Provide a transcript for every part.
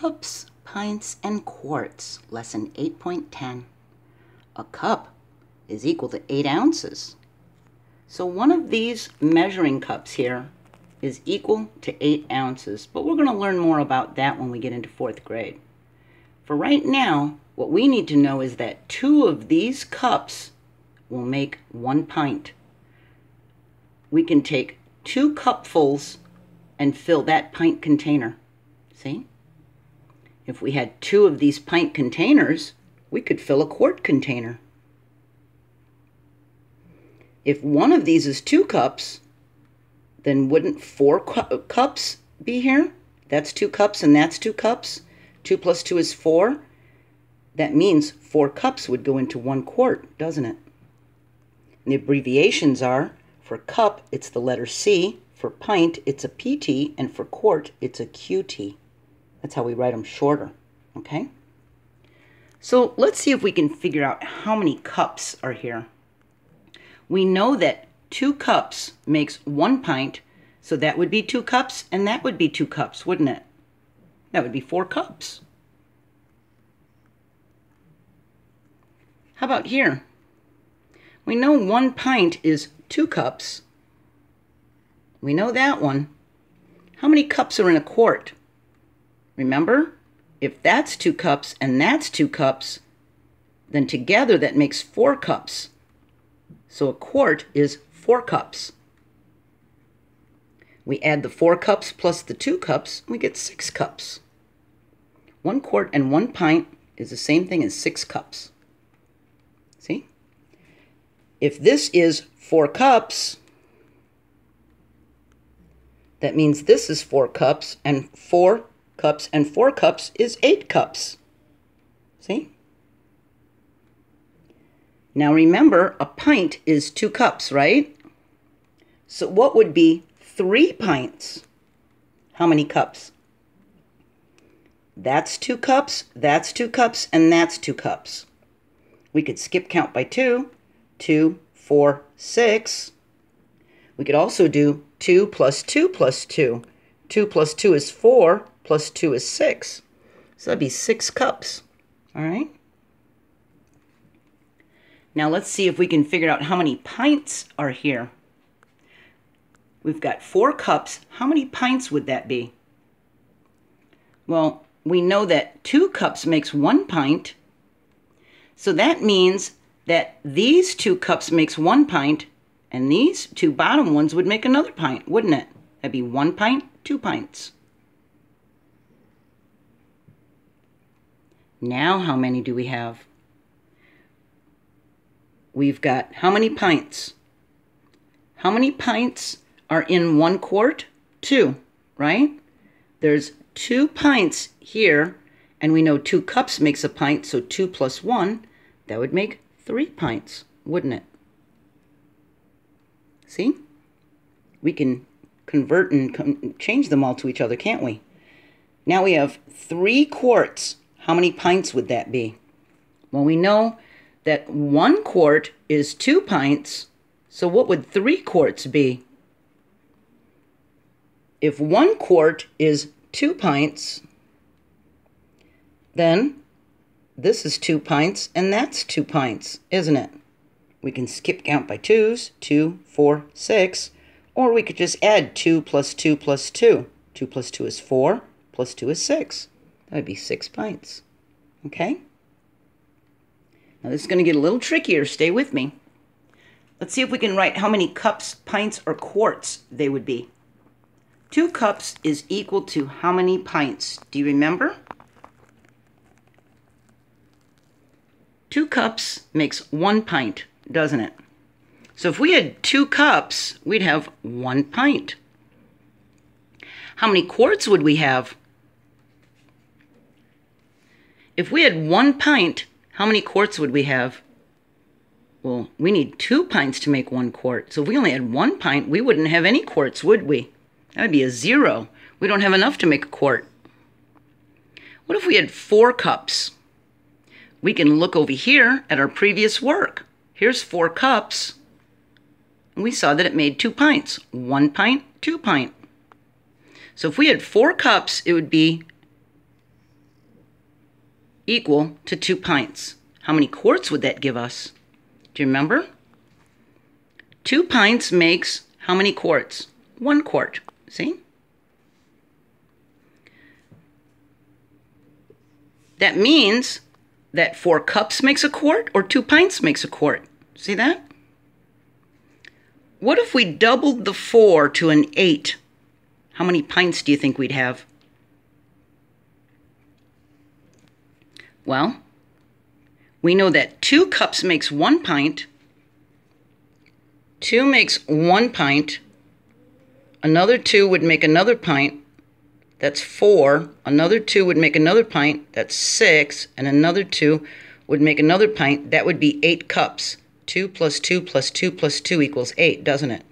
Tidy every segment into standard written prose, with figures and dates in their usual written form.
cups, pints, and quarts, lesson 8.10. A cup is equal to 8 ounces. So one of these measuring cups here is equal to 8 ounces, but we're going to learn more about that when we get into 4th grade. For right now, what we need to know is that 2 of these cups will make 1 pint. We can take 2 cupfuls and fill that pint container. See? If we had 2 of these pint containers, we could fill a quart container. If one of these is 2 cups, then wouldn't 4 cups be here? That's 2 cups and that's 2 cups. 2 plus 2 is 4. That means 4 cups would go into 1 quart, doesn't it? And the abbreviations are, for cup, it's the letter C. For pint, it's a PT. And for quart, it's a QT. That's how we write them shorter, okay? So let's see if we can figure out how many cups are here. We know that 2 cups makes 1 pint, so that would be 2 cups, and that would be 2 cups, wouldn't it? That would be 4 cups. How about here? We know 1 pint is 2 cups. We know that one. How many cups are in a quart? Remember, if that's 2 cups and that's 2 cups, then together that makes 4 cups. So a quart is 4 cups. We add the 4 cups plus the 2 cups, and we get 6 cups. 1 quart and 1 pint is the same thing as 6 cups. See? If this is 4 cups, that means this is 4 cups, and 4 cups and 4 cups is 8 cups. See? Now remember, a pint is 2 cups, right? So what would be 3 pints? How many cups? That's 2 cups, that's 2 cups, and that's 2 cups. We could skip count by 2, 2, 4, 6. We could also do 2 plus 2 plus 2. 2 plus 2 is 4, plus 2 is 6. So that'd be 6 cups. All right? Now let's see if we can figure out how many pints are here. We've got 4 cups. How many pints would that be? Well, we know that 2 cups makes 1 pint. So that means that these 2 cups makes 1 pint, and these 2 bottom ones would make another pint, wouldn't it? That'd be 1 pint, 2 pints. Now how many do we have? We've got how many pints? How many pints are in 1 quart? 2, right? There's 2 pints here, and we know 2 cups makes a pint, so 2 plus 1, that would make 3 pints, wouldn't it? See? We can convert and change them all to each other, can't we? Now we have 3 quarts. How many pints would that be? Well, we know that 1 quart is 2 pints, so what would 3 quarts be? If 1 quart is 2 pints, then this is 2 pints, and that's 2 pints, isn't it? We can skip count by 2s, 2, 4, 6, or we could just add 2 plus 2 plus 2. 2 plus 2 is 4, plus 2 is 6. That would be 6 pints, okay? Now this is going to get a little trickier. Stay with me. Let's see if we can write how many cups, pints, or quarts they would be. 2 cups is equal to how many pints? Do you remember? 2 cups makes 1 pint, doesn't it? So if we had 2 cups, we'd have 1 pint. How many quarts would we have? If we had 1 pint, how many quarts would we have? Well, we need 2 pints to make 1 quart. So if we only had 1 pint, we wouldn't have any quarts, would we? That would be a 0. We don't have enough to make a quart. What if we had 4 cups? We can look over here at our previous work. Here's 4 cups. And we saw that it made 2 pints. 1 pint, 2 pint. So if we had 4 cups, it would be equal to 2 pints. How many quarts would that give us? Do you remember? 2 pints makes how many quarts? 1 quart. See? That means that 4 cups makes a quart or 2 pints makes a quart. See that? What if we doubled the 4 to an 8? How many pints do you think we'd have? Well, we know that 2 cups makes 1 pint. 2 makes 1 pint. Another 2 would make another pint. That's 4. Another 2 would make another pint. That's 6. And another 2 would make another pint. That would be 8 cups. 2 plus 2 plus 2 plus 2 equals 8, doesn't it?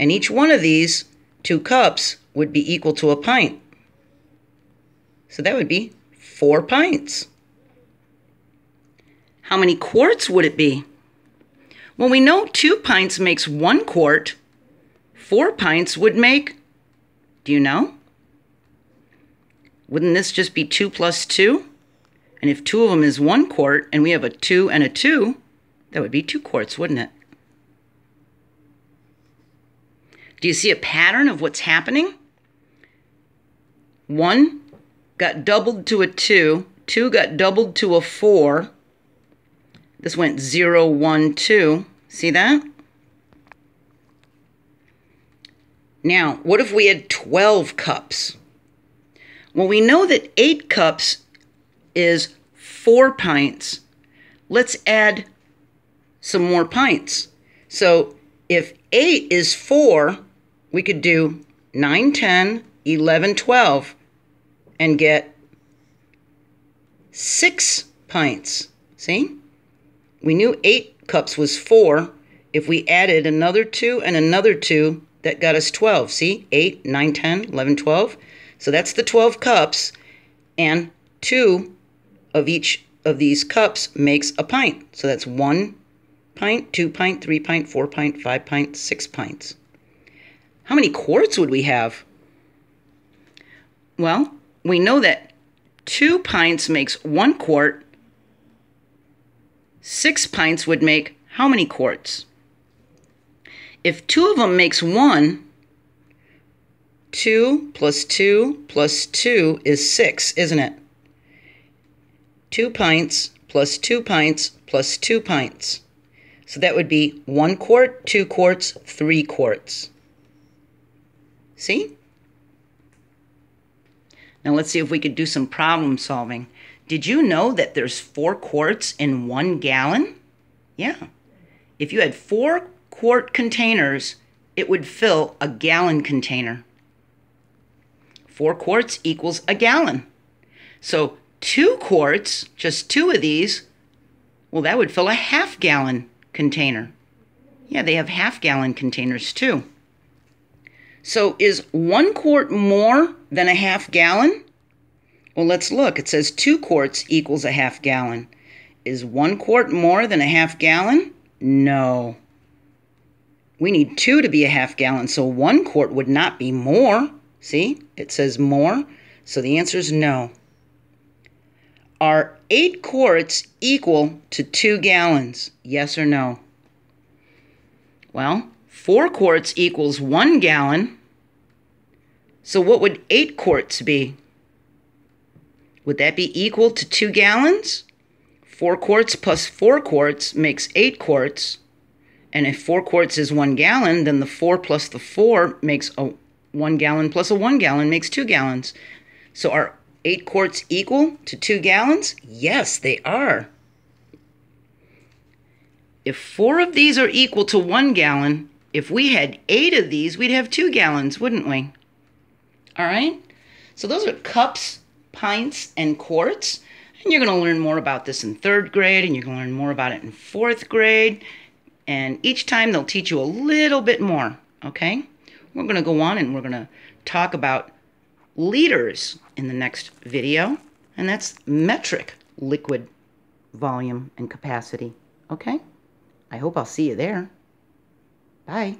And each one of these 2 cups would be equal to a pint. So that would be 4 pints. How many quarts would it be? Well, we know 2 pints makes 1 quart. 4 pints would make, do you know? Wouldn't this just be 2 plus 2? And if 2 of them is 1 quart and we have a 2 and a 2, that would be 2 quarts, wouldn't it? Do you see a pattern of what's happening? 1 got doubled to a 2. 2 got doubled to a 4. This went 0, 1, 2. See that? Now, what if we had 12 cups? Well, we know that 8 cups is 4 pints. Let's add some more pints. So if 8 is 4, we could do 9, 10, 11, 12, and get 6 pints. See? We knew 8 cups was 4. If we added another 2 and another 2, that got us 12. See? 8, 9, 10, 11, 12. So that's the 12 cups, and 2 of each of these cups makes a pint. So that's 1 pint, 2 pint, 3 pint, 4 pint, 5 pint, 6 pints. How many quarts would we have? Well, we know that 2 pints makes 1 quart. 6 pints would make how many quarts? If 2 of them makes 1, 2 plus 2 plus 2 is 6, isn't it? 2 pints plus 2 pints plus 2 pints. So that would be 1 quart, 2 quarts, 3 quarts. See? Now let's see if we could do some problem solving. Did you know that there's 4 quarts in 1 gallon? Yeah. If you had 4 quart containers, it would fill a gallon container. 4 quarts equals a gallon. So 2 quarts, just 2 of these, well, that would fill a half-gallon container. Yeah, they have half-gallon containers too. So is 1 quart more than a half-gallon? Well, let's look. It says 2 quarts equals a half-gallon. Is 1 quart more than a half-gallon? No. We need 2 to be a half-gallon, so 1 quart would not be more. See, it says more, so the answer is no. Are 8 quarts equal to 2 gallons? Yes or no? Well, 4 quarts equals 1 gallon. So what would 8 quarts be? Would that be equal to 2 gallons? 4 quarts plus 4 quarts makes 8 quarts. And if 4 quarts is 1 gallon, then the 4 plus the 4 makes a 1 gallon plus a 1 gallon makes 2 gallons. So are 8 quarts equal to 2 gallons? Yes, they are. If 4 of these are equal to 1 gallon, if we had 8 of these, we'd have 2 gallons, wouldn't we? All right. So those are cups, pints, and quarts. And you're going to learn more about this in 3rd grade, and you're going to learn more about it in 4th grade. And each time they'll teach you a little bit more, okay? We're going to go on and we're going to talk about liters in the next video, and that's metric liquid volume and capacity, okay? I hope I'll see you there. Bye.